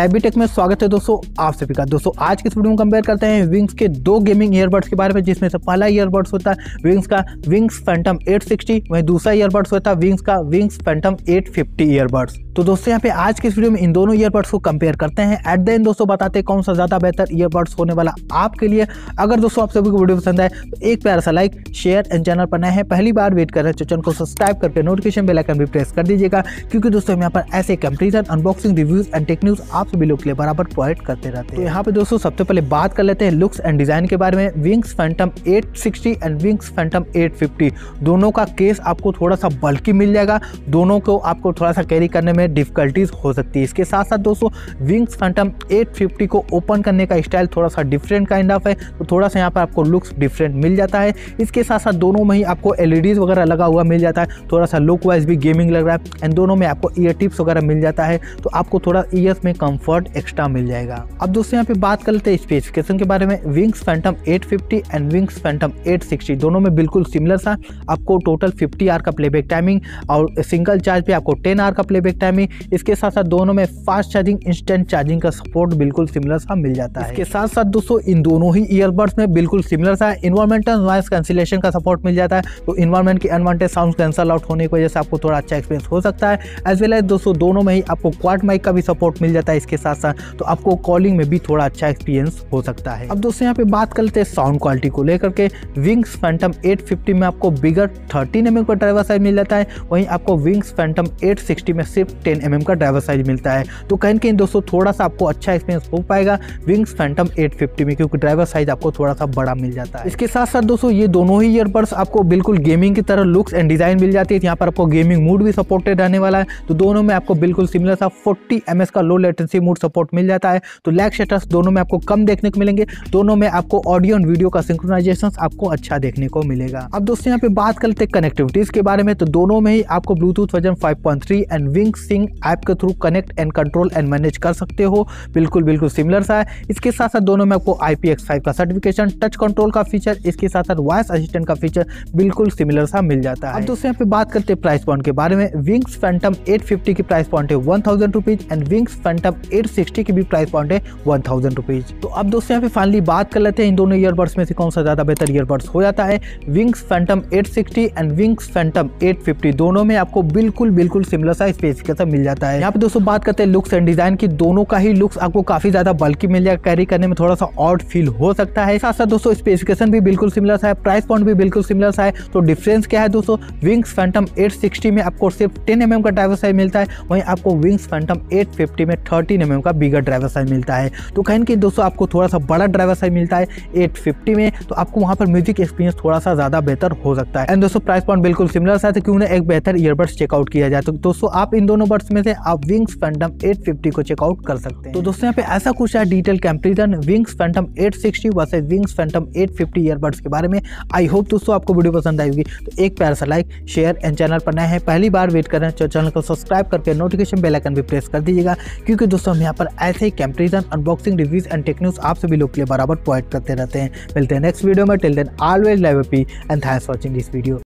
आईबीटीक में स्वागत है दोस्तों आप सभी का। दोस्तों आज के इस वीडियो में कंपेयर करते हैं विंग्स के दो गेमिंग ईयरबड्स के बारे में, जिसमें से पहला ईयरबड्स होता है विंग्स का विंग्स फैंटम 860, वहीं दूसरा ईयरबड्स होता है विंग्स का विंग्स फैंटम 850 ईयरबड्स। तो दोस्तों यहाँ पे आज के इस वीडियो में इन दोनों ईयरबड्स को कंपेयर करते हैं। एट द एंड दोस्तों बताते हैं कौन सा ज्यादा बेहतर ईयरबड्स होने वाला आपके लिए। अगर दोस्तों आप सभी को वीडियो पसंद आए तो एक प्यारा सा लाइक, शेयर एंड चैनल पर नए हैं पहली बार वेट कर रहे हैं चैनल को सब्सक्राइब करके नोटिफिकेशन बेल आइकन भी प्रेस कर दीजिएगा, क्योंकि दोस्तों हम यहाँ पर ऐसे comparison, unboxing, reviews and tech news आप सभी लोग के लिए बराबर प्रोवाइड करते रहते हैं। यहाँ पे दोस्तों सबसे पहले बात कर लेते हैं लुक्स एंड डिजाइन के बारे में। Wings Phantom 860 and Wings Phantom 850 दोनों का केस आपको थोड़ा सा बल्कि मिल जाएगा, दोनों को आपको थोड़ा सा कैरी करने में डिफिकल्टीज हो सकती है। इसके साथ साथ दोस्तों विंग्स फैंटम 850 को ओपन करने का स्टाइल थोड़ा सा डिफरेंट काइंड ऑफ है, तो थोड़ा सा यहाँ पर आपको लुक्स डिफरेंट मिल जाता है। इसके साथ साथ दोनों में ही आपको एलईडीज वगैरह लगा हुआ मिल जाता है, थोड़ा सा लुक वाइज भी गेमिंग लग रहा है एंड दोनों में आपको ईयर टिप्स वगैरह मिल जाता है, तो आपको थोड़ा ईयर्स में कंफर्ट एक्स्ट्रा मिल जाएगा। अब दोस्तों यहाँ पे बात कर लेते हैं स्पेसिफिकेशन के बारे में। Wings Phantom 850 and Wings Phantom 860 दोनों में बिल्कुल सिमिलर सा आपको टोटल 50 आवर का प्लेबैक टाइमिंग और सिंगल चार्ज पे आपको 10 आवर का प्लेबैक टाइमिंग। इसके साथ साथ दोनों में फास्ट चार्जिंग, इंस्टेंट चार्जिंग का सपोर्ट बिल्कुल सिमिलर सा मिल जाता है। इसके साथ साथ दोस्तों इन दोनों ही ईयरबड्स में बिल्कुल सिमिलर सा एनवायरमेंटल नॉइस कैंसिलेशन का सपोर्ट मिल जाता है, तो एनवायरमेंट के अनवांटेड साउंड कैंसल आउट होने की वजह से आपको थोड़ा अच्छा एक्सपीरियंस हो सकता है। एज वेल एज दोस्तों दोनों में ही आपको क्वाड माइक का भी सपोर्ट मिल जाता है, इसके साथ साथ तो आपको कॉलिंग में भी थोड़ा अच्छा एक्सपीरियंस हो सकता है। अब दोस्तों यहाँ पे बात कर लेते हैं साउंड क्वालिटी को लेकर के। विंग्स फैंटम 850 में आपको बिगर 13 mm का ड्राइवर साइज मिल जाता है, वहीं आपको विंग्स फैंटम 860 में सिर्फ 10 mm का ड्राइवर साइज मिलता है, तो कहीं कहीं दोस्तों थोड़ा सा आपको अच्छा एक्सपीरियंस हो पाएगा विंग्स फैंटम 850 में, क्योंकि ड्राइवर साइज आपको थोड़ा सा बड़ा मिल जाता है। इसके साथ साथ दोस्तों ये दोनों ही ईयरबड्स आपको बिल्कुल गेमिंग की तरह लुक्स एंड डिजाइन मिल जाती है, यहाँ पर आपको गेमिंग मोड भी सपोर्टेड रहने वाला है, तो दोनों में आपको बिल्कुल सिमिलर सा 40 ms का लो लेटेंसी मोड सपोर्ट मिल जाता है, तो लैग स्टेटस दोनों में आपको कम देखने को मिलेंगे, दोनों में आपको ऑडियो एंड वीडियो का सिंक्रोनाइजेशन आपको अच्छा देखने को मिलेगा। अब दोस्तों यहाँ पे बात करते हैं कनेक्टिविटीज के बारे में, तो दोनों में ही आपको Bluetooth version 5.3 and Wings sync app के through connect and control and manage कर सकते हो, बिल्कुल सिमिलर सा है। इसके साथ साथ दोनों में आपको IPX5 का सर्टिफिकेशन, टच कंट्रोल का फीचर, इसके साथ साथ वॉइस असिस्टेंट का फीचर बिल्कुल सिमिलर सा मिल जाता है। अब दोस्तों यहाँ पे बात करते हैं प्राइस पॉइंट के बारे में। विंग्स फैंटम 850 की प्राइस पॉइंट है 1000 रुपीज एंड विंग्स फैंटम 860 की भी प्राइस पॉइंट है 1000 रुपीज। तो अब दोस्तों यहाँ पे फाइनली बात कर लेते हैं इन दोनों ईयरबड्स में से कौन सा ज्यादा बेहतर ईयरबड्स हो जाता है। Wings Phantom 860 and Wings Phantom 850 दोनों में आपको बिल्कुल सिमिलर सा स्पेसिफिकेशन मिल जाता है। यहाँ पे दोस्तों बात करते हैं लुक्स एंड डिजाइन की। दोनों का ही लुक्स आपको काफी ज्यादा बल्कि मिल जाएगा, कैरी करने में थोड़ा सा ऑड फील हो सकता है। साथ साथ दोस्तों स्पेसिफिकेशन भी बिल्कुल सिमिलर सा है, प्राइस पॉइंट भी बिल्कुल सिमिलर सा है, तो डिफरेंस क्या है दोस्तों? विंग्स फैंटम 860 में आपको सिर्फ 10 mm का ड्राइवर साइज मिलता है, वहीं आपको विंग्स फैंटम 850 में 13 mm का बिगर ड्राइवर साइज मिलता है, तो कहीं कि दोस्तों आपको थोड़ा सा बड़ा ड्राइवर साइज मिलता है 850 में, तो आपको वहां पर म्यूजिक एक्सपीरियंस थोड़ा सा ज्यादा बेहतर हो सकता है। एंड दोस्तों प्राइस पॉइंट बिल्कुल सिमिलर सा है, तो क्यों ना एक बेहतर ईयरबड्स चेकआउट किया जाए। तो दोस्तों आप इन दोनों बड्स में से आप विंग्स फैंटम 850 को चेकआउट कर सकते हैं। तो दोस्तों यहाँ पे ऐसा कुछ है detail comparison Wings Phantom 860 versus Wings Phantom 850 earbuds के बारे में। आई होप दोस्तों आपको वीडियो पसंद आएगी, तो एक प्यारा सा लाइक, शेयर एंड चैनल पर नए हैं पहली बार वेट कर रहे हैं चैनल को सब्सक्राइब करके नोटिफिकेशन बेल आइकन भी प्रेस कर दीजिएगा, क्योंकि दोस्तों हम यहाँ पर ऐसे ही comparison, unboxing, reviews and tech news आप सभी लोग के लिए बराबर प्रोवाइड करते रहते हैं। मिलते हैं नेक्स्ट वीडियो में, till then always live happy and thanks for watching this video.